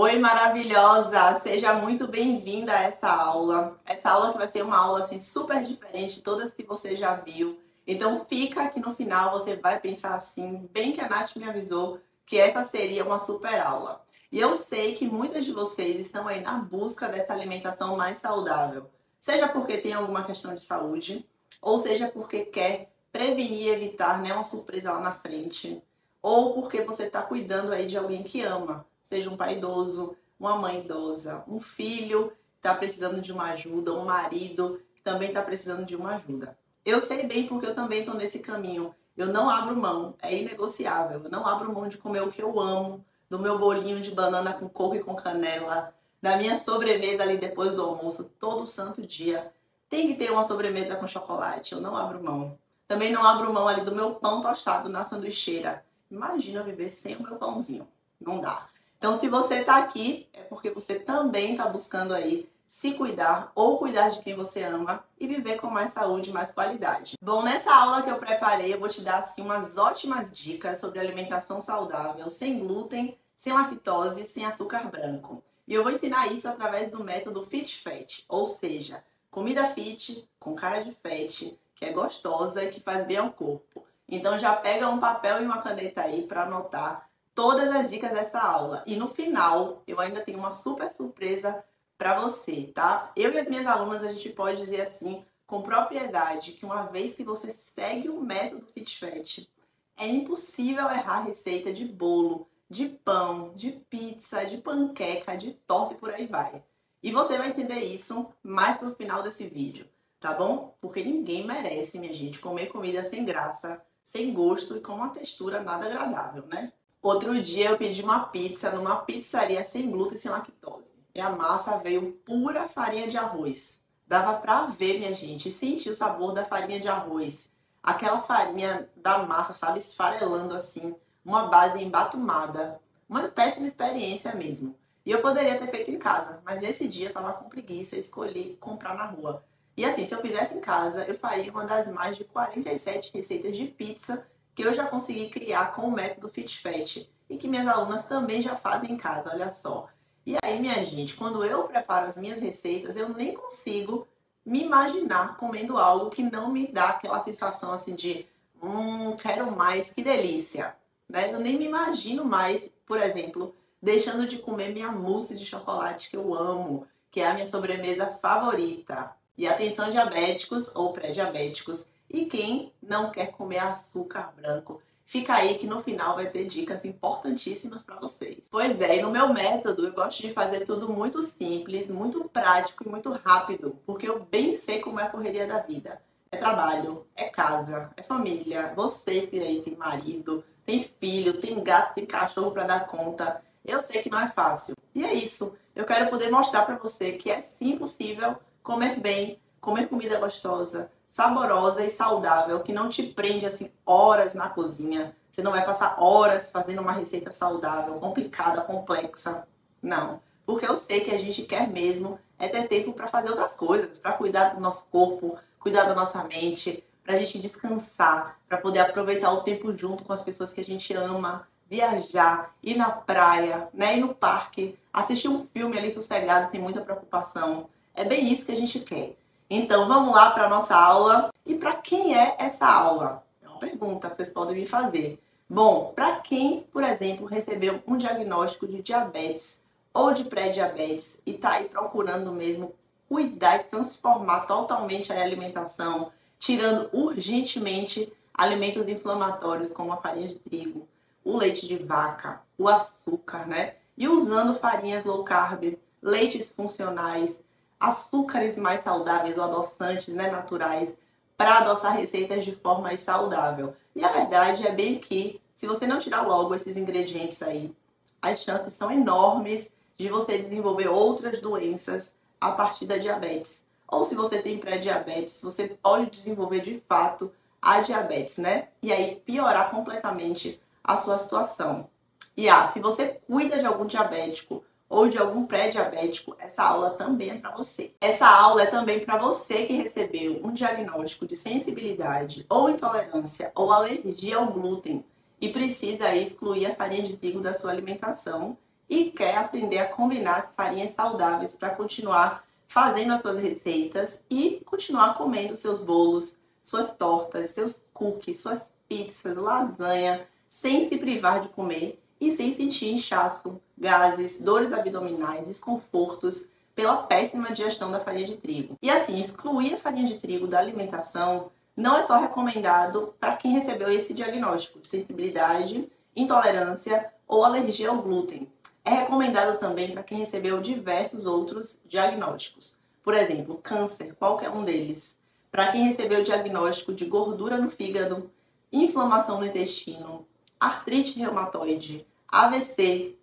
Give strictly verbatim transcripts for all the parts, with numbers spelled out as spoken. Oi, maravilhosa! Seja muito bem-vinda a essa aula. Essa aula que vai ser uma aula assim, super diferente de todas que você já viu. Então fica aqui no final, você vai pensar assim, bem que a Nath me avisou, que essa seria uma super aula. E eu sei que muitas de vocês estão aí na busca dessa alimentação mais saudável. Seja porque tem alguma questão de saúde, ou seja porque quer prevenir e evitar, né, uma surpresa lá na frente. Ou porque você está cuidando aí de alguém que ama. Seja um pai idoso, uma mãe idosa, um filho que está precisando de uma ajuda, um marido que também está precisando de uma ajuda. Eu sei bem porque eu também estou nesse caminho. Eu não abro mão, é inegociável. Eu não abro mão de comer o que eu amo, do meu bolinho de banana com coco e com canela, da minha sobremesa ali depois do almoço, todo santo dia. Tem que ter uma sobremesa com chocolate, eu não abro mão. Também não abro mão ali do meu pão tostado na sanduicheira. Imagina eu viver sem o meu pãozinho. Não dá. Então, se você tá aqui, é porque você também tá buscando aí se cuidar ou cuidar de quem você ama e viver com mais saúde e mais qualidade. Bom, nessa aula que eu preparei, eu vou te dar assim, umas ótimas dicas sobre alimentação saudável, sem glúten, sem lactose, sem açúcar branco. E eu vou ensinar isso através do método FitFat, ou seja, comida fit, com cara de fat, que é gostosa e que faz bem ao corpo. Então já pega um papel e uma caneta aí para anotar todas as dicas dessa aula. E no final, eu ainda tenho uma super surpresa para você, tá? Eu e as minhas alunas, a gente pode dizer assim, com propriedade, que uma vez que você segue o método FitFat, é impossível errar receita de bolo, de pão, de pizza, de panqueca, de torta e por aí vai. E você vai entender isso mais pro final desse vídeo, tá bom? Porque ninguém merece, minha gente, comer comida sem graça, sem gosto e com uma textura nada agradável, né? Outro dia eu pedi uma pizza numa pizzaria sem glúten e sem lactose. E a massa veio pura farinha de arroz. Dava pra ver, minha gente, sentir o sabor da farinha de arroz. Aquela farinha da massa, sabe, esfarelando assim. Uma base embatumada. Uma péssima experiência mesmo. E eu poderia ter feito em casa, mas nesse dia eu tava com preguiça e escolhi comprar na rua. E assim, se eu fizesse em casa, eu faria uma das mais de quarenta e sete receitas de pizza que eu já consegui criar com o método FitFat e que minhas alunas também já fazem em casa, olha só. E aí, minha gente, quando eu preparo as minhas receitas, eu nem consigo me imaginar comendo algo que não me dá aquela sensação assim de hum, quero mais, que delícia, né? Eu nem me imagino mais, por exemplo, deixando de comer minha mousse de chocolate que eu amo, que é a minha sobremesa favorita. E atenção, diabéticos ou pré-diabéticos, e quem não quer comer açúcar branco, fica aí que no final vai ter dicas importantíssimas para vocês. Pois é, e no meu método eu gosto de fazer tudo muito simples, muito prático e muito rápido, porque eu bem sei como é a correria da vida. É trabalho, é casa, é família, vocês que aí tem marido, tem filho, tem gato, tem cachorro para dar conta. Eu sei que não é fácil. E é isso, eu quero poder mostrar para você que é sim possível comer bem, comer comida gostosa, saborosa e saudável, que não te prende assim horas na cozinha. Você não vai passar horas fazendo uma receita saudável, complicada, complexa. Não, porque eu sei que a gente quer mesmo é ter tempo para fazer outras coisas, para cuidar do nosso corpo, cuidar da nossa mente, para a gente descansar, para poder aproveitar o tempo junto com as pessoas que a gente ama, viajar, ir na praia, né, ir no parque, assistir um filme ali sossegado, sem muita preocupação. É bem isso que a gente quer. Então, vamos lá para a nossa aula. E para quem é essa aula? É uma pergunta que vocês podem me fazer. Bom, para quem, por exemplo, recebeu um diagnóstico de diabetes ou de pré-diabetes e está aí procurando mesmo cuidar e transformar totalmente a alimentação, tirando urgentemente alimentos inflamatórios como a farinha de trigo, o leite de vaca, o açúcar, né? E usando farinhas low carb, leites funcionais, açúcares mais saudáveis ou adoçantes, né, naturais, para adoçar receitas de forma mais saudável. E a verdade é bem que, se você não tirar logo esses ingredientes aí, as chances são enormes de você desenvolver outras doenças a partir da diabetes. Ou se você tem pré-diabetes, você pode desenvolver de fato a diabetes, né? E aí piorar completamente a sua situação. E ah, se você cuida de algum diabético ou de algum pré-diabético, essa aula também é para você. Essa aula é também para você que recebeu um diagnóstico de sensibilidade ou intolerância ou alergia ao glúten e precisa excluir a farinha de trigo da sua alimentação e quer aprender a combinar as farinhas saudáveis para continuar fazendo as suas receitas e continuar comendo seus bolos, suas tortas, seus cookies, suas pizzas, lasanha, sem se privar de comer e sem sentir inchaço, gases, dores abdominais, desconfortos pela péssima digestão da farinha de trigo. E assim, excluir a farinha de trigo da alimentação não é só recomendado para quem recebeu esse diagnóstico de sensibilidade, intolerância ou alergia ao glúten. É recomendado também para quem recebeu diversos outros diagnósticos. Por exemplo, câncer, qualquer um deles. Para quem recebeu o diagnóstico de gordura no fígado, inflamação no intestino, artrite reumatoide, A V C,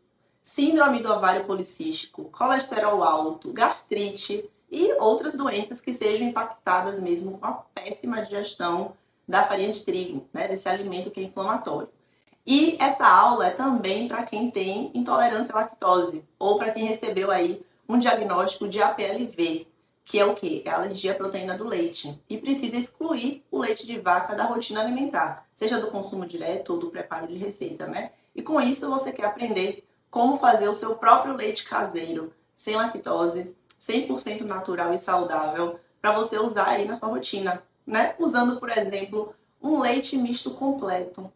síndrome do ovário policístico, colesterol alto, gastrite e outras doenças que sejam impactadas mesmo com a péssima digestão da farinha de trigo, né, desse alimento que é inflamatório. E essa aula é também para quem tem intolerância à lactose ou para quem recebeu aí um diagnóstico de A P L V, que é o quê? É a alergia à proteína do leite e precisa excluir o leite de vaca da rotina alimentar, seja do consumo direto ou do preparo de receita, né? E com isso você quer aprender como fazer o seu próprio leite caseiro, sem lactose, cem por cento natural e saudável, para você usar aí na sua rotina, né? Usando, por exemplo, um leite misto completo,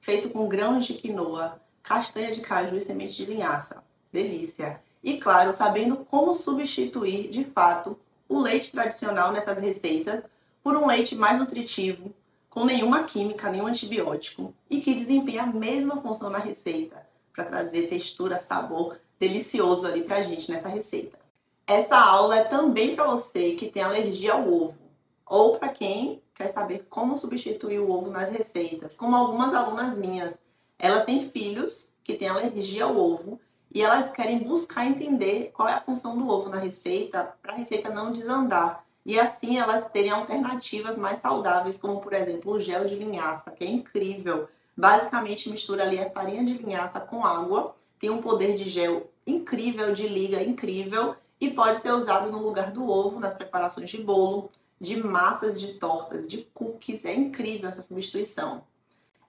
feito com grãos de quinoa, castanha de caju e semente de linhaça. Delícia! E claro, sabendo como substituir, de fato, o leite tradicional nessas receitas por um leite mais nutritivo, com nenhuma química, nenhum antibiótico, e que desempenha a mesma função na receita, para trazer textura, sabor delicioso ali pra gente nessa receita. Essa aula é também para você que tem alergia ao ovo, ou para quem quer saber como substituir o ovo nas receitas, como algumas alunas minhas. Elas têm filhos que têm alergia ao ovo e elas querem buscar entender qual é a função do ovo na receita, para a receita não desandar. E assim elas terem alternativas mais saudáveis, como por exemplo o gel de linhaça, que é incrível. Basicamente mistura ali a farinha de linhaça com água, tem um poder de gel incrível, de liga incrível, e pode ser usado no lugar do ovo, nas preparações de bolo, de massas, de tortas, de cookies. É incrível essa substituição.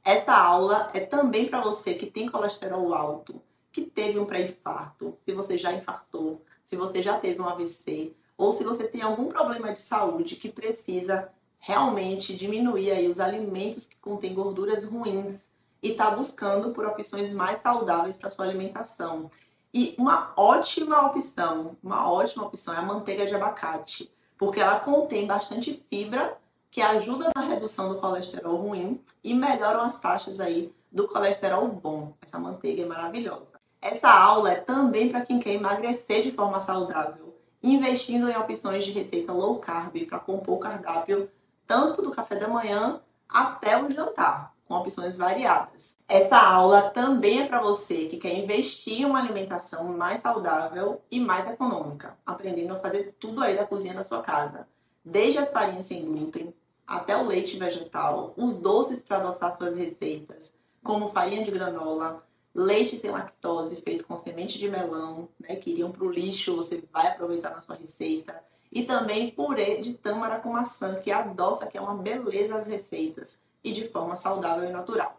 Essa aula é também para você que tem colesterol alto, que teve um pré-infarto, se você já infartou, se você já teve um A V C, ou se você tem algum problema de saúde que precisa realmente diminuir aí os alimentos que contêm gorduras ruins e está buscando por opções mais saudáveis para sua alimentação. E uma ótima opção, uma ótima opção é a manteiga de abacate, porque ela contém bastante fibra que ajuda na redução do colesterol ruim e melhoram as taxas aí do colesterol bom. Essa manteiga é maravilhosa. Essa aula é também para quem quer emagrecer de forma saudável, investindo em opções de receita low carb para compor o cardápio tanto do café da manhã até o jantar, com opções variadas. Essa aula também é para você que quer investir em uma alimentação mais saudável e mais econômica, aprendendo a fazer tudo aí da cozinha da sua casa, desde as farinhas sem glúten até o leite vegetal, os doces para adoçar suas receitas, como farinha de granola, leite sem lactose feito com semente de melão, né, que iriam para o lixo, você vai aproveitar na sua receita, e também purê de tâmara com maçã, que adoça, que é uma beleza as receitas, e de forma saudável e natural.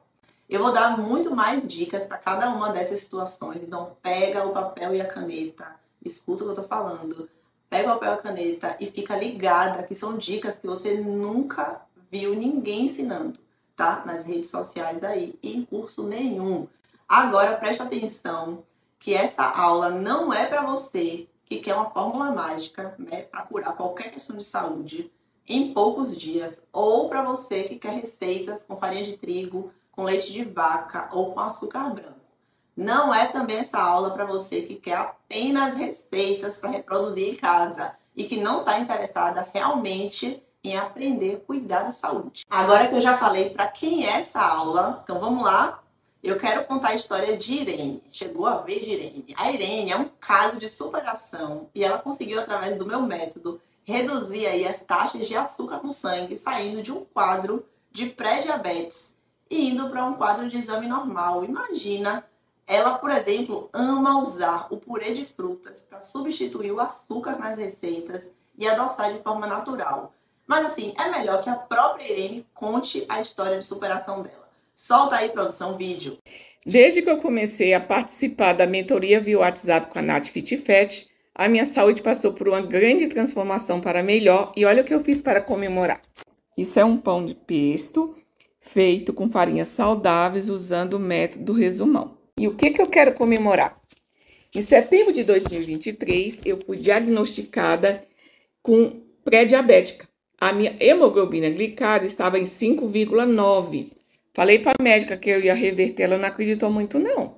Eu vou dar muito mais dicas para cada uma dessas situações, então pega o papel e a caneta, escuta o que eu estou falando, pega o papel e a caneta e fica ligada, que são dicas que você nunca viu ninguém ensinando, tá? Nas redes sociais aí, e em curso nenhum. Agora presta atenção que essa aula não é para você que quer uma fórmula mágica, né, para curar qualquer questão de saúde em poucos dias, ou para você que quer receitas com farinha de trigo, com leite de vaca ou com açúcar branco. Não é também essa aula para você que quer apenas receitas para reproduzir em casa e que não está interessada realmente em aprender a cuidar da saúde. Agora que eu já falei para quem é essa aula, então vamos lá. Eu quero contar a história de Irene. Chegou a vez de Irene. A Irene é um caso de superação e ela conseguiu, através do meu método, reduzir aí as taxas de açúcar no sangue, saindo de um quadro de pré-diabetes e indo para um quadro de exame normal. Imagina, ela, por exemplo, ama usar o purê de frutas para substituir o açúcar nas receitas e adoçar de forma natural. Mas assim, é melhor que a própria Irene conte a história de superação dela. Solta aí, produção, vídeo. Desde que eu comecei a participar da mentoria via WhatsApp com a Nath FitFat, a minha saúde passou por uma grande transformação para melhor e olha o que eu fiz para comemorar. Isso é um pão de pesto feito com farinhas saudáveis usando o método resumão. E o que, que eu quero comemorar? Em setembro de dois mil e vinte e três, eu fui diagnosticada com pré-diabética. A minha hemoglobina glicada estava em cinco vírgula nove. Falei para a médica que eu ia reverter, ela não acreditou muito não.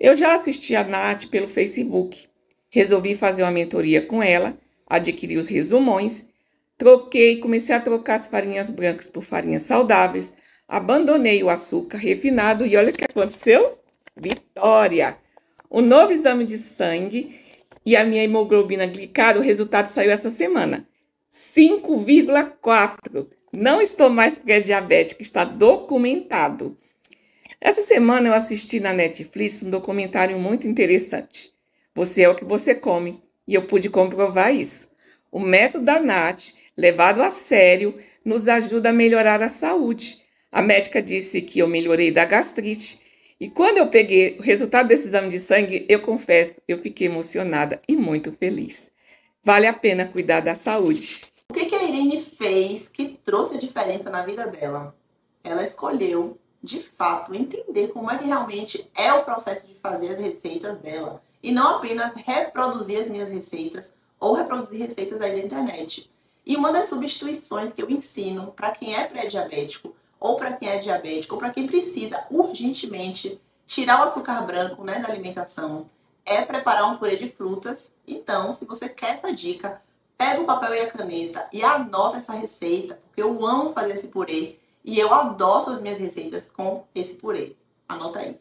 Eu já assisti a Nath pelo Facebook. Resolvi fazer uma mentoria com ela, adquiri os resumões, troquei, comecei a trocar as farinhas brancas por farinhas saudáveis, abandonei o açúcar refinado e olha o que aconteceu. Vitória! Um novo exame de sangue e a minha hemoglobina glicada, o resultado saiu essa semana. cinco vírgula quatro. Não estou mais pré-diabética, está documentado. Essa semana eu assisti na Netflix um documentário muito interessante. Você é o que você come. E eu pude comprovar isso. O método da Nath, levado a sério, nos ajuda a melhorar a saúde. A médica disse que eu melhorei da gastrite. E quando eu peguei o resultado desse exame de sangue, eu confesso, eu fiquei emocionada e muito feliz. Vale a pena cuidar da saúde. O que que a Irene fez que trouxe a diferença na vida dela? Ela escolheu, de fato, entender como é que realmente é o processo de fazer as receitas dela. E não apenas reproduzir as minhas receitas ou reproduzir receitas aí da internet. E uma das substituições que eu ensino para quem é pré-diabético ou para quem é diabético, ou para quem precisa urgentemente tirar o açúcar branco, né, da alimentação, é preparar um purê de frutas. Então, se você quer essa dica, pega o papel e a caneta e anota essa receita, porque eu amo fazer esse purê e eu adoço as minhas receitas com esse purê. Anota aí.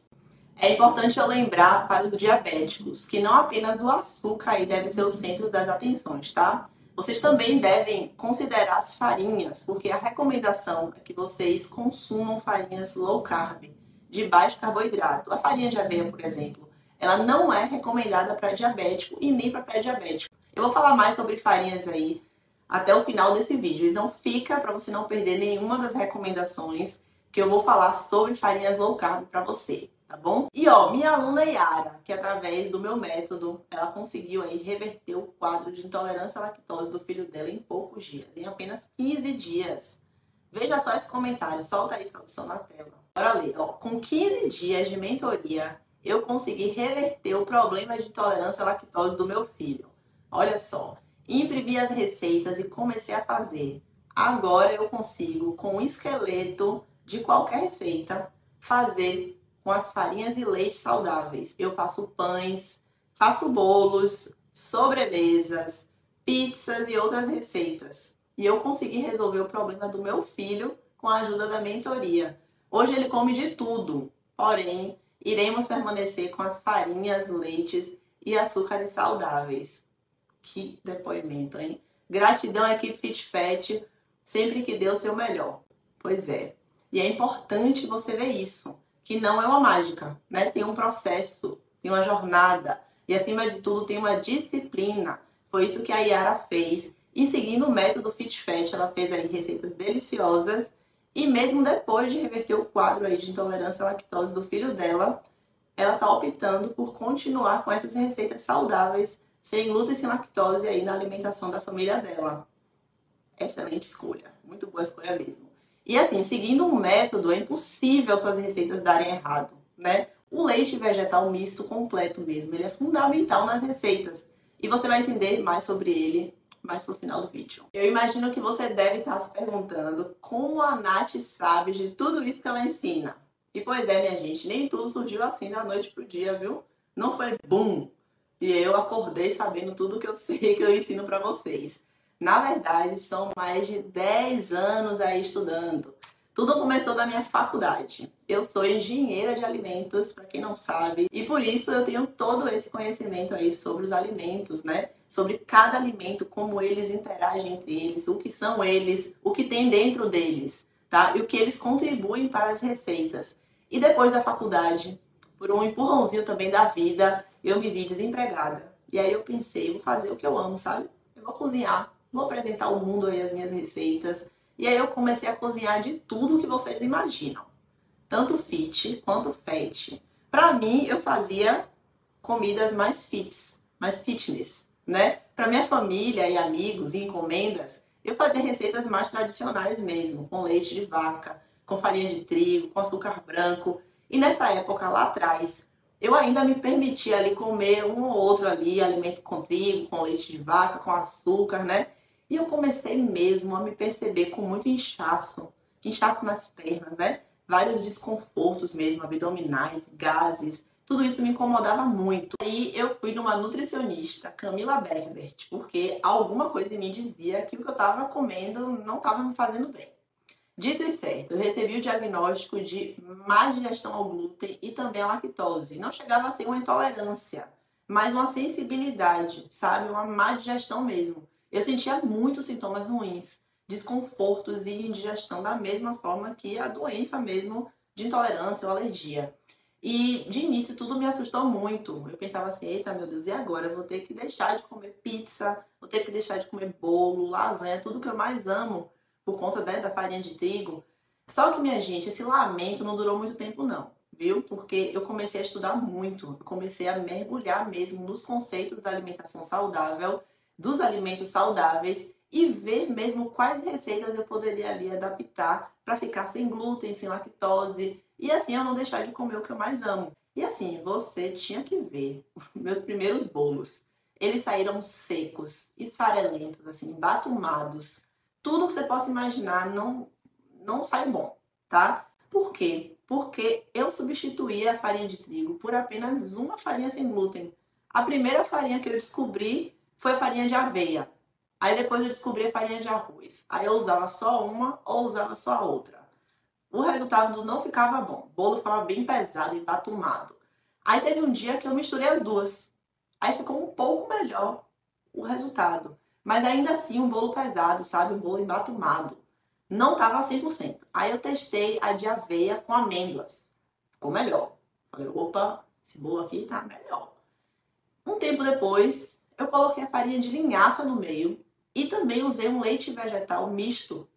É importante eu lembrar para os diabéticos que não apenas o açúcar aí deve ser o centro das atenções, tá? Vocês também devem considerar as farinhas, porque a recomendação é que vocês consumam farinhas low carb, de baixo carboidrato. A farinha de aveia, por exemplo, ela não é recomendada para diabético e nem para pré-diabético. Eu vou falar mais sobre farinhas aí até o final desse vídeo, então fica para você não perder nenhuma das recomendações que eu vou falar sobre farinhas low carb para você. Tá bom? E ó, minha aluna Yara, que através do meu método, ela conseguiu aí reverter o quadro de intolerância à lactose do filho dela em poucos dias, em apenas quinze dias. Veja só esse comentário, solta aí, produção, na tela. Bora ler, ó, com quinze dias de mentoria, eu consegui reverter o problema de intolerância à lactose do meu filho. Olha só, imprimi as receitas e comecei a fazer. Agora eu consigo, com o esqueleto de qualquer receita, fazer com as farinhas e leite saudáveis. Eu faço pães, faço bolos, sobremesas, pizzas e outras receitas. E eu consegui resolver o problema do meu filho com a ajuda da mentoria. Hoje ele come de tudo, porém, iremos permanecer com as farinhas, leites e açúcares saudáveis. Que depoimento, hein? Gratidão à equipe FitFat, sempre que deu o seu melhor. Pois é, e é importante você ver isso, que não é uma mágica, né? Tem um processo, tem uma jornada e, acima de tudo, tem uma disciplina. Foi isso que a Yara fez e, seguindo o método FitFat, ela fez aí receitas deliciosas e mesmo depois de reverter o quadro aí de intolerância à lactose do filho dela, ela tá optando por continuar com essas receitas saudáveis, sem glúten e sem lactose aí na alimentação da família dela. Excelente escolha, muito boa escolha mesmo. E assim, seguindo um método, é impossível suas receitas darem errado, né? O leite vegetal misto completo mesmo, ele é fundamental nas receitas. E você vai entender mais sobre ele mais pro final do vídeo. Eu imagino que você deve estar se perguntando como a Nath sabe de tudo isso que ela ensina. E pois é, minha gente, nem tudo surgiu assim da noite pro dia, viu? Não foi boom! E eu acordei sabendo tudo que eu sei que eu ensino para vocês. Na verdade, são mais de dez anos aí estudando. Tudo começou da minha faculdade. Eu sou engenheira de alimentos, para quem não sabe. E por isso eu tenho todo esse conhecimento aí sobre os alimentos, né? Sobre cada alimento, como eles interagem entre eles, o que são eles, o que tem dentro deles, tá? E o que eles contribuem para as receitas. E depois da faculdade, por um empurrãozinho também da vida, eu me vi desempregada. E aí eu pensei, vou fazer o que eu amo, sabe? Eu vou cozinhar. Vou apresentar ao mundo aí as minhas receitas. E aí eu comecei a cozinhar de tudo que vocês imaginam. tanto fit quanto fat. Pra mim, eu fazia comidas mais fits, mais fitness, né? Pra minha família e amigos e encomendas, eu fazia receitas mais tradicionais mesmo, com leite de vaca, com farinha de trigo, com açúcar branco. E nessa época, lá atrás, eu ainda me permitia ali comer um ou outro ali, alimento com trigo, com leite de vaca, com açúcar, né? E eu comecei mesmo a me perceber com muito inchaço, inchaço nas pernas, né? Vários desconfortos mesmo, abdominais, gases, tudo isso me incomodava muito. Aí eu fui numa nutricionista, Camila Berbert, porque alguma coisa em mim dizia que o que eu estava comendo não estava me fazendo bem. Dito e certo, eu recebi o diagnóstico de má digestão ao glúten e também à lactose. Não chegava a ser uma intolerância, mas uma sensibilidade, sabe? Uma má digestão mesmo. Eu sentia muitos sintomas ruins, desconfortos e indigestão da mesma forma que a doença mesmo de intolerância ou alergia. E de início tudo me assustou muito. Eu pensava assim, eita meu Deus, e agora? Eu vou ter que deixar de comer pizza, vou ter que deixar de comer bolo, lasanha, tudo que eu mais amo, por conta, né, da farinha de trigo. Só que, minha gente, esse lamento não durou muito tempo não, viu? Porque eu comecei a estudar muito, eu comecei a mergulhar mesmo nos conceitos da alimentação saudável, dos alimentos saudáveis e ver mesmo quais receitas eu poderia ali adaptar para ficar sem glúten, sem lactose e assim eu não deixar de comer o que eu mais amo. E assim, você tinha que ver meus primeiros bolos. Eles saíram secos, esfarelentos, assim, batumados. Tudo que você possa imaginar não, não sai bom, tá? Por quê? Porque eu substituí a farinha de trigo por apenas uma farinha sem glúten. A primeira farinha que eu descobri foi a farinha de aveia. Aí depois eu descobri a farinha de arroz. Aí eu usava só uma ou usava só a outra. O resultado não ficava bom. O bolo ficava bem pesado, embatumado. Aí teve um dia que eu misturei as duas. Aí ficou um pouco melhor o resultado. Mas ainda assim, um bolo pesado, sabe? Um bolo embatumado. Não tava cem por cento. Aí eu testei a de aveia com amêndoas. Ficou melhor. Falei, opa, esse bolo aqui tá melhor. Um tempo depois, eu coloquei a farinha de linhaça no meio e também usei um leite vegetal misto.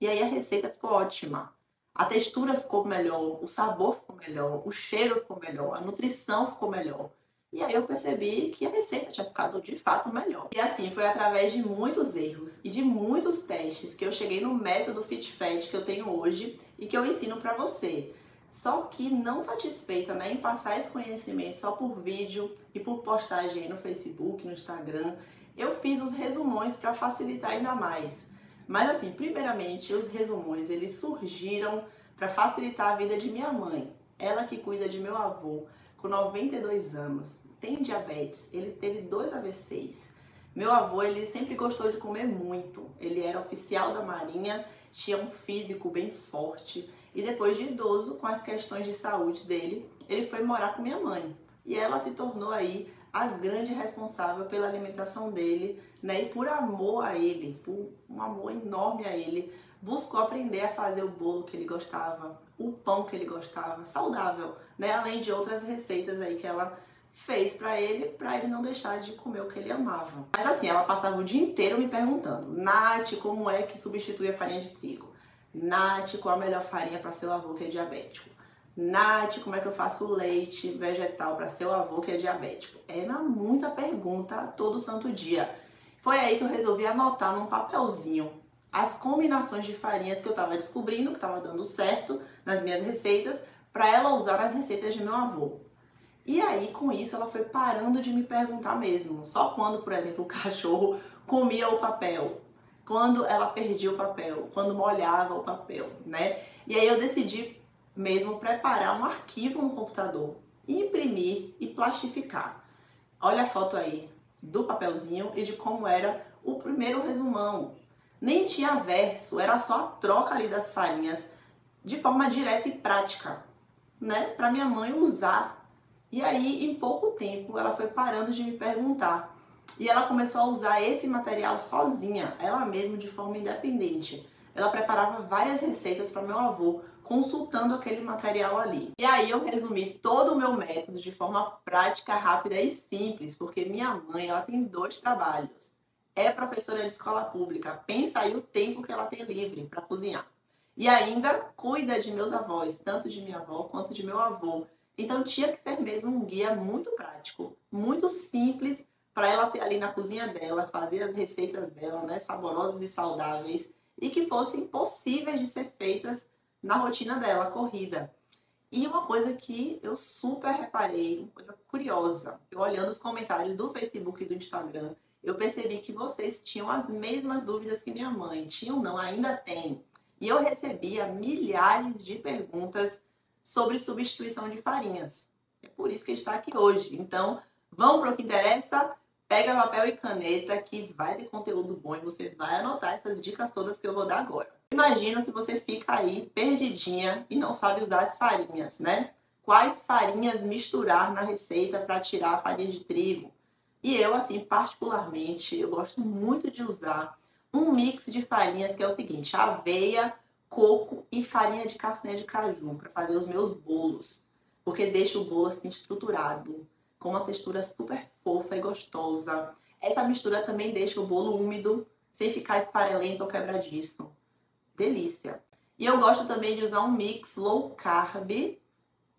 E aí a receita ficou ótima. A textura ficou melhor, o sabor ficou melhor, o cheiro ficou melhor, a nutrição ficou melhor. E aí eu percebi que a receita tinha ficado de fato melhor. E assim, foi através de muitos erros e de muitos testes que eu cheguei no método FitFat que eu tenho hoje e que eu ensino pra você. Só que não satisfeita, né, em passar esse conhecimento só por vídeo e por postagem aí no Facebook, no Instagram, eu fiz os resumões para facilitar ainda mais. Mas assim, primeiramente, os resumões, eles surgiram para facilitar a vida de minha mãe. Ela que cuida de meu avô, com noventa e dois anos. Tem diabetes, ele teve dois A V Cs. Meu avô, ele sempre gostou de comer muito. Ele era oficial da Marinha, tinha um físico bem forte. E depois de idoso, com as questões de saúde dele, ele foi morar com minha mãe. E ela se tornou aí a grande responsável pela alimentação dele, né? E por amor a ele, por um amor enorme a ele, buscou aprender a fazer o bolo que ele gostava, o pão que ele gostava, saudável, né? Além de outras receitas aí que ela fez pra ele, pra ele não deixar de comer o que ele amava. Mas assim, ela passava o dia inteiro me perguntando, Nath, como é que substitui a farinha de trigo? Nath, qual a melhor farinha para seu avô que é diabético? Nath, como é que eu faço o leite vegetal para seu avô que é diabético? Era muita pergunta todo santo dia. Foi aí que eu resolvi anotar num papelzinho as combinações de farinhas que eu estava descobrindo, que estava dando certo nas minhas receitas, para ela usar nas receitas de meu avô. E aí, com isso, ela foi parando de me perguntar mesmo. Só quando, por exemplo, o cachorro comia o papel, quando ela perdia o papel, quando molhava o papel, né? E aí eu decidi mesmo preparar um arquivo no computador, imprimir e plastificar. Olha a foto aí do papelzinho e de como era o primeiro resumão. Nem tinha verso, era só a troca ali das farinhas de forma direta e prática, né? Para minha mãe usar. E aí, em pouco tempo, ela foi parando de me perguntar. E ela começou a usar esse material sozinha, ela mesma, de forma independente. Ela preparava várias receitas para meu avô, consultando aquele material ali. E aí eu resumi todo o meu método de forma prática, rápida e simples, porque minha mãe, ela tem dois trabalhos. É professora de escola pública, pensa aí o tempo que ela tem livre para cozinhar. E ainda cuida de meus avós, tanto de minha avó quanto de meu avô. Então tinha que ser mesmo um guia muito prático, muito simples, para ela ter ali na cozinha dela, fazer as receitas dela, né, saborosas e saudáveis, e que fossem possíveis de ser feitas na rotina dela, corrida. E uma coisa que eu super reparei, uma coisa curiosa, eu olhando os comentários do Facebook e do Instagram, eu percebi que vocês tinham as mesmas dúvidas que minha mãe. Tinham, não, ainda tem. E eu recebia milhares de perguntas sobre substituição de farinhas. É por isso que está aqui hoje. Então, vamos para o que interessa? Pega papel e caneta que vai ter conteúdo bom e você vai anotar essas dicas todas que eu vou dar agora. Imagina que você fica aí perdidinha e não sabe usar as farinhas, né? Quais farinhas misturar na receita para tirar a farinha de trigo? E eu, assim, particularmente, eu gosto muito de usar um mix de farinhas que é o seguinte: aveia, coco e farinha de castanha de caju para fazer os meus bolos. Porque deixa o bolo, assim, estruturado, com uma textura super fofa e gostosa. Essa mistura também deixa o bolo úmido, sem ficar esfarelento ou quebradiço. Delícia! E eu gosto também de usar um mix low carb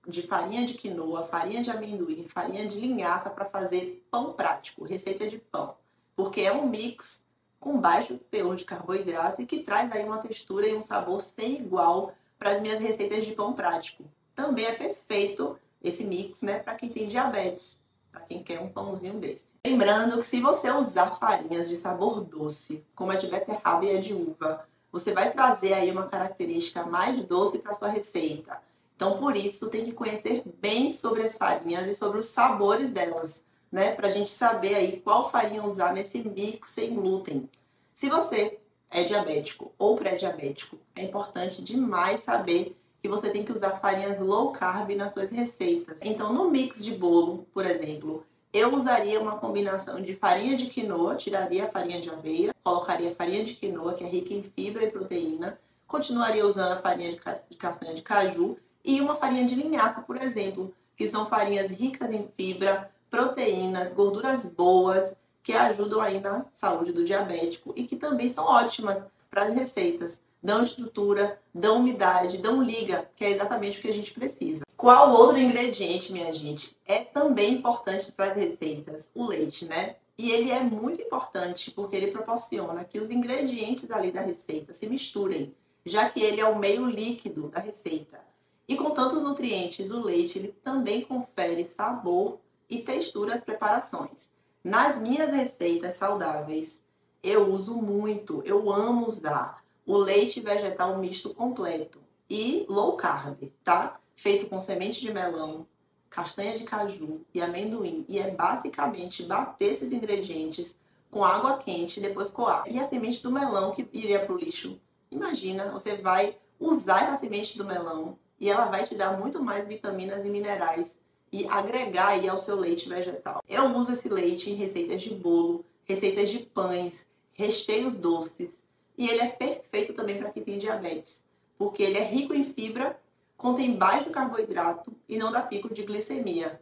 de farinha de quinoa, farinha de amendoim, farinha de linhaça para fazer pão prático, receita de pão. Porque é um mix com baixo teor de carboidrato e que traz aí uma textura e um sabor sem igual para as minhas receitas de pão prático. Também é perfeito esse mix, né, para quem tem diabetes, para quem quer um pãozinho desse. Lembrando que se você usar farinhas de sabor doce, como a de beterraba e a de uva, você vai trazer aí uma característica mais doce para sua receita. Então, por isso, tem que conhecer bem sobre as farinhas e sobre os sabores delas, né, para a gente saber aí qual farinha usar nesse mix sem glúten. Se você é diabético ou pré-diabético, é importante demais saber que você tem que usar farinhas low carb nas suas receitas. Então, no mix de bolo, por exemplo, eu usaria uma combinação de farinha de quinoa, tiraria a farinha de aveia, colocaria farinha de quinoa, que é rica em fibra e proteína, continuaria usando a farinha de, ca... de castanha de caju e uma farinha de linhaça, por exemplo, que são farinhas ricas em fibra, proteínas, gorduras boas, que ajudam aí na saúde do diabético e que também são ótimas para as receitas. Dão estrutura, dão umidade, dão liga, que é exatamente o que a gente precisa. Qual outro ingrediente, minha gente, é também importante para as receitas? O leite, né? E ele é muito importante porque ele proporciona que os ingredientes ali da receita se misturem, já que ele é o meio líquido da receita. E com tantos nutrientes, o leite ele também confere sabor e textura às preparações. Nas minhas receitas saudáveis, eu uso muito, eu amo usar o leite vegetal misto completo e low carb, tá? Feito com semente de melão, castanha de caju e amendoim. E é basicamente bater esses ingredientes com água quente e depois coar. E a semente do melão que iria pro lixo. Imagina, você vai usar a semente do melão e ela vai te dar muito mais vitaminas e minerais e agregar aí ao seu leite vegetal. Eu uso esse leite em receitas de bolo, receitas de pães, recheios doces. E ele é perfeito também para quem tem diabetes, porque ele é rico em fibra, contém baixo carboidrato e não dá pico de glicemia.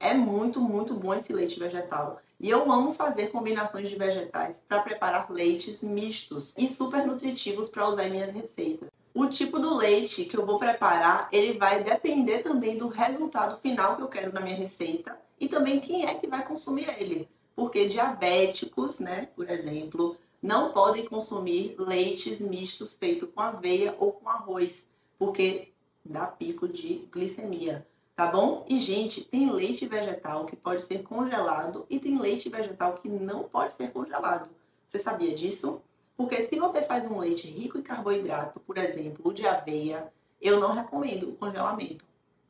É muito, muito bom esse leite vegetal. E eu amo fazer combinações de vegetais para preparar leites mistos e super nutritivos para usar em minhas receitas. O tipo do leite que eu vou preparar, ele vai depender também do resultado final que eu quero na minha receita e também quem é que vai consumir ele. Porque diabéticos, né, por exemplo, não podem consumir leites mistos feitos com aveia ou com arroz, porque dá pico de glicemia, tá bom? E, gente, tem leite vegetal que pode ser congelado e tem leite vegetal que não pode ser congelado. Você sabia disso? Porque se você faz um leite rico em carboidrato, por exemplo, o de aveia, eu não recomendo o congelamento,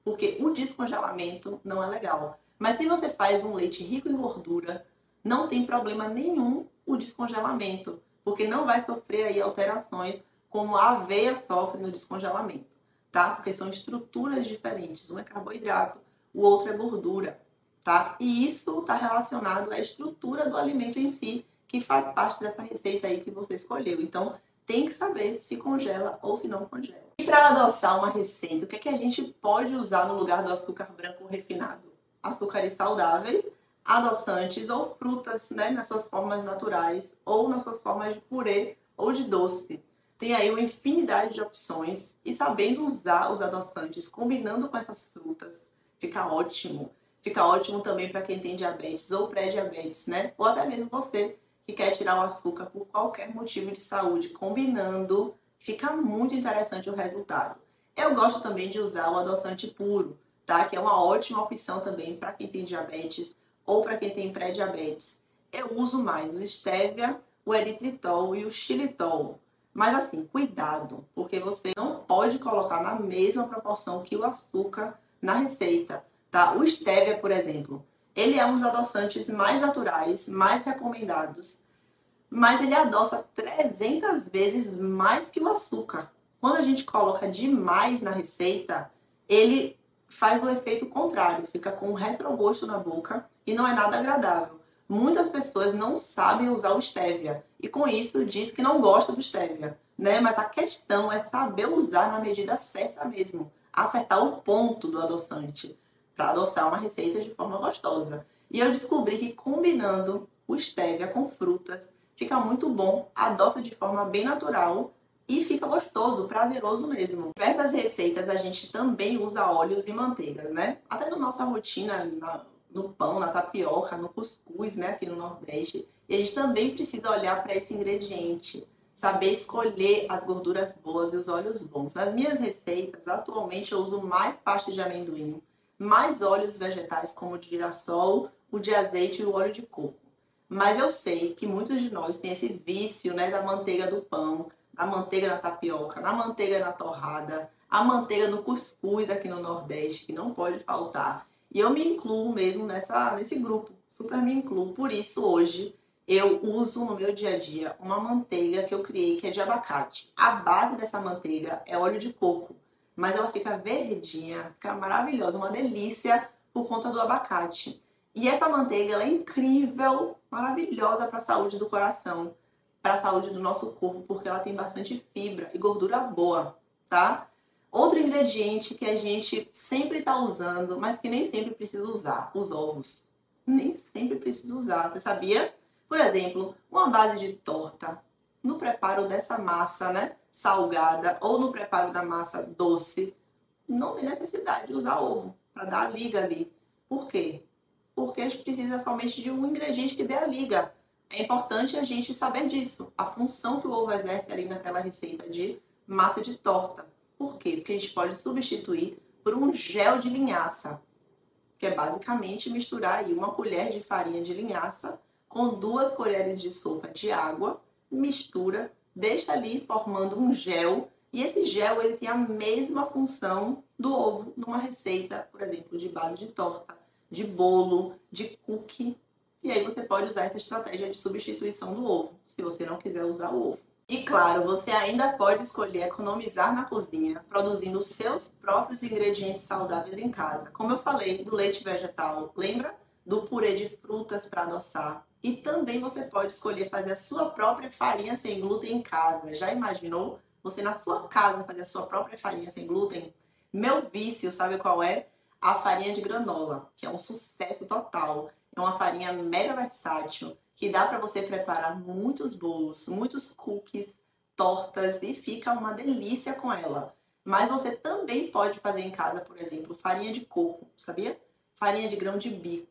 porque o descongelamento não é legal. Mas se você faz um leite rico em gordura, não tem problema nenhum o descongelamento, porque não vai sofrer aí alterações como a aveia sofre no descongelamento, tá? Porque são estruturas diferentes, um é carboidrato, o outro é gordura, tá? E isso está relacionado à estrutura do alimento em si, que faz parte dessa receita aí que você escolheu. Então, tem que saber se congela ou se não congela. E para adoçar uma receita, o que é que a gente pode usar no lugar do açúcar branco refinado? Açúcares saudáveis, adoçantes ou frutas, né, nas suas formas naturais ou nas suas formas de purê ou de doce. tem aí uma infinidade de opções e sabendo usar os adoçantes, combinando com essas frutas, fica ótimo. Fica ótimo também para quem tem diabetes ou pré-diabetes, né? Ou até mesmo você que quer tirar o açúcar por qualquer motivo de saúde, combinando, fica muito interessante o resultado. Eu gosto também de usar o adoçante puro, tá? Que é uma ótima opção também para quem tem diabetes ou para quem tem pré-diabetes. Eu uso mais o estévia, o eritritol e o xilitol. Mas assim, cuidado, porque você não pode colocar na mesma proporção que o açúcar na receita, tá? O estévia, por exemplo, ele é um dos adoçantes mais naturais, mais recomendados, mas ele adoça trezentas vezes mais que o açúcar. Quando a gente coloca demais na receita, ele faz o efeito contrário, fica com um retrogosto na boca e não é nada agradável. Muitas pessoas não sabem usar o estévia e com isso diz que não gosta do estévia, né? Mas a questão é saber usar na medida certa mesmo, acertar o ponto do adoçante para adoçar uma receita de forma gostosa. E eu descobri que combinando o estévia com frutas fica muito bom, adoça de forma bem natural e fica gostoso, prazeroso mesmo. Diversas receitas a gente também usa óleos e manteigas, né? Até na nossa rotina, na no pão, na tapioca, no cuscuz, né, aqui no Nordeste. E a gente também precisa olhar para esse ingrediente, saber escolher as gorduras boas e os óleos bons. Nas minhas receitas, atualmente, eu uso mais pasta de amendoim, mais óleos vegetais como o de girassol, o de azeite e o óleo de coco. Mas eu sei que muitos de nós têm esse vício, né, da manteiga do pão, da manteiga na tapioca, na manteiga na torrada, a manteiga no cuscuz aqui no Nordeste, que não pode faltar. E eu me incluo mesmo nessa, nesse grupo, super me incluo. Por isso, hoje, eu uso no meu dia a dia uma manteiga que eu criei, que é de abacate. A base dessa manteiga é óleo de coco, mas ela fica verdinha, fica maravilhosa, uma delícia por conta do abacate. E essa manteiga, ela é incrível, maravilhosa para a saúde do coração, para a saúde do nosso corpo, porque ela tem bastante fibra e gordura boa, tá? Outro ingrediente que a gente sempre está usando, mas que nem sempre precisa usar, os ovos. Nem sempre precisa usar, você sabia? Por exemplo, uma base de torta, no preparo dessa massa, né, salgada, ou no preparo da massa doce, não tem necessidade de usar ovo para dar a liga ali. Por quê? Porque a gente precisa somente de um ingrediente que dê a liga. É importante a gente saber disso, a função que o ovo exerce ali naquela receita de massa de torta. Por quê? Porque a gente pode substituir por um gel de linhaça, que é basicamente misturar aí uma colher de farinha de linhaça com duas colheres de sopa de água, mistura, deixa ali formando um gel, e esse gel ele tem a mesma função do ovo numa receita, por exemplo, de base de torta, de bolo, de cookie, e aí você pode usar essa estratégia de substituição do ovo, se você não quiser usar o ovo. E claro, você ainda pode escolher economizar na cozinha, produzindo os seus próprios ingredientes saudáveis em casa. Como eu falei, do leite vegetal, lembra? Do purê de frutas para adoçar. E também você pode escolher fazer a sua própria farinha sem glúten em casa. Já imaginou? Você na sua casa fazer a sua própria farinha sem glúten? Meu vício, sabe qual é? A farinha de granola, que é um sucesso total. É uma farinha mega versátil, que dá para você preparar muitos bolos, muitos cookies, tortas e fica uma delícia com ela. Mas você também pode fazer em casa, por exemplo, farinha de coco, sabia? Farinha de grão de bico,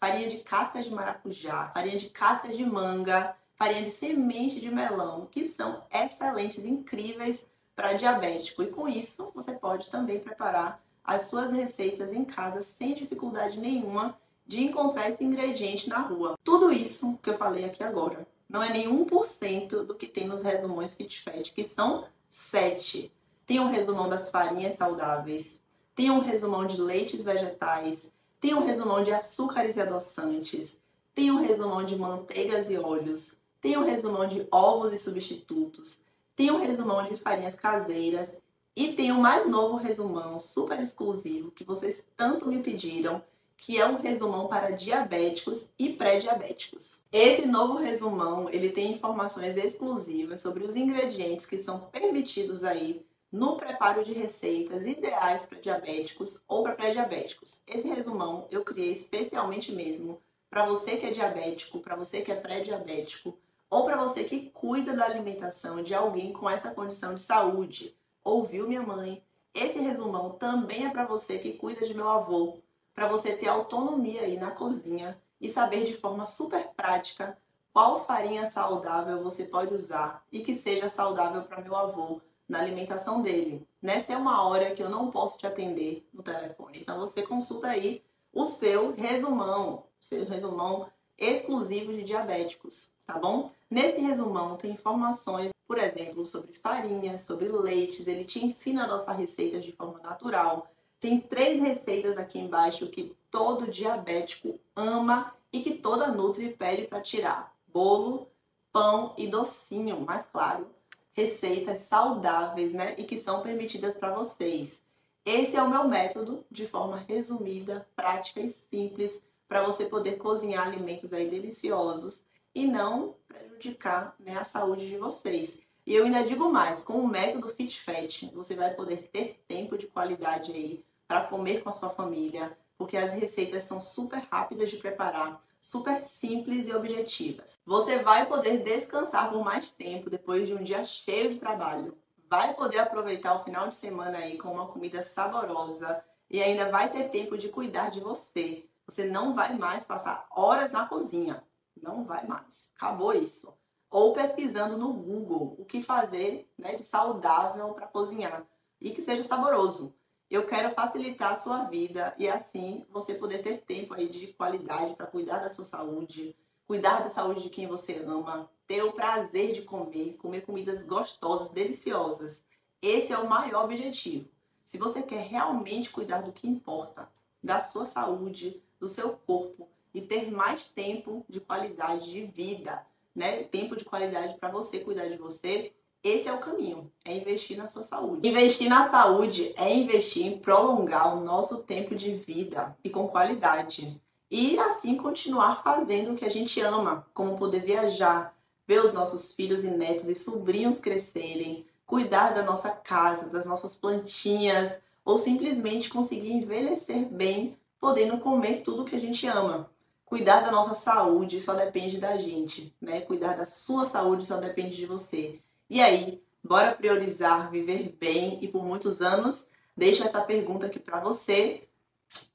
farinha de casca de maracujá, farinha de casca de manga, farinha de semente de melão, que são excelentes, incríveis para diabético. E com isso, você pode também preparar as suas receitas em casa sem dificuldade nenhuma de encontrar esse ingrediente na rua. Tudo isso que eu falei aqui agora não é nem um por cento do que tem nos resumões FitFat, que são sete. Tem um resumão das farinhas saudáveis, tem um resumão de leites vegetais, tem um resumão de açúcares e adoçantes, tem um resumão de manteigas e óleos, tem um resumão de ovos e substitutos, tem um resumão de farinhas caseiras e tem um mais novo resumão super exclusivo que vocês tanto me pediram, que é um resumão para diabéticos e pré-diabéticos. Esse novo resumão, ele tem informações exclusivas sobre os ingredientes que são permitidos aí no preparo de receitas ideais para diabéticos ou para pré-diabéticos. Esse resumão eu criei especialmente mesmo para você que é diabético, para você que é pré-diabético ou para você que cuida da alimentação de alguém com essa condição de saúde. Ouviu, minha mãe? Esse resumão também é para você que cuida de meu avô, para você ter autonomia aí na cozinha e saber de forma super prática qual farinha saudável você pode usar e que seja saudável para meu avô na alimentação dele. Nessa é uma hora que eu não posso te atender no telefone, então você consulta aí o seu resumão, seu resumão exclusivo de diabéticos, tá bom? Nesse resumão tem informações, por exemplo, sobre farinhas, sobre leites, ele te ensina a nossa receita de forma natural. Tem três receitas aqui embaixo que todo diabético ama e que toda Nutri pede para tirar: bolo, pão e docinho, mas claro, receitas saudáveis, né? E que são permitidas para vocês. Esse é o meu método de forma resumida, prática e simples para você poder cozinhar alimentos aí deliciosos e não prejudicar, né, a saúde de vocês. E eu ainda digo mais, com o método FitFat, você vai poder ter tempo de qualidade aí para comer com a sua família, porque as receitas são super rápidas de preparar, super simples e objetivas. Você vai poder descansar por mais tempo depois de um dia cheio de trabalho. Vai poder aproveitar o final de semana aí com uma comida saborosa e ainda vai ter tempo de cuidar de você. Você não vai mais passar horas na cozinha. Não vai mais. Acabou isso. Ou pesquisando no Google o que fazer, né, de saudável para cozinhar e que seja saboroso. Eu quero facilitar a sua vida e assim você poder ter tempo aí de qualidade para cuidar da sua saúde, cuidar da saúde de quem você ama, ter o prazer de comer, comer comidas gostosas, deliciosas. Esse é o maior objetivo. Se você quer realmente cuidar do que importa, da sua saúde, do seu corpo e ter mais tempo de qualidade de vida, né? Tempo de qualidade para você cuidar de você, esse é o caminho, é investir na sua saúde. Investir na saúde é investir em prolongar o nosso tempo de vida e com qualidade. E assim continuar fazendo o que a gente ama, como poder viajar, ver os nossos filhos e netos e sobrinhos crescerem, cuidar da nossa casa, das nossas plantinhas, ou simplesmente conseguir envelhecer bem, podendo comer tudo que a gente ama. Cuidar da nossa saúde só depende da gente, né? Cuidar da sua saúde só depende de você. E aí, bora priorizar, viver bem e por muitos anos? Deixo essa pergunta aqui para você.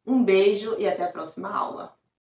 Um beijo e até a próxima aula.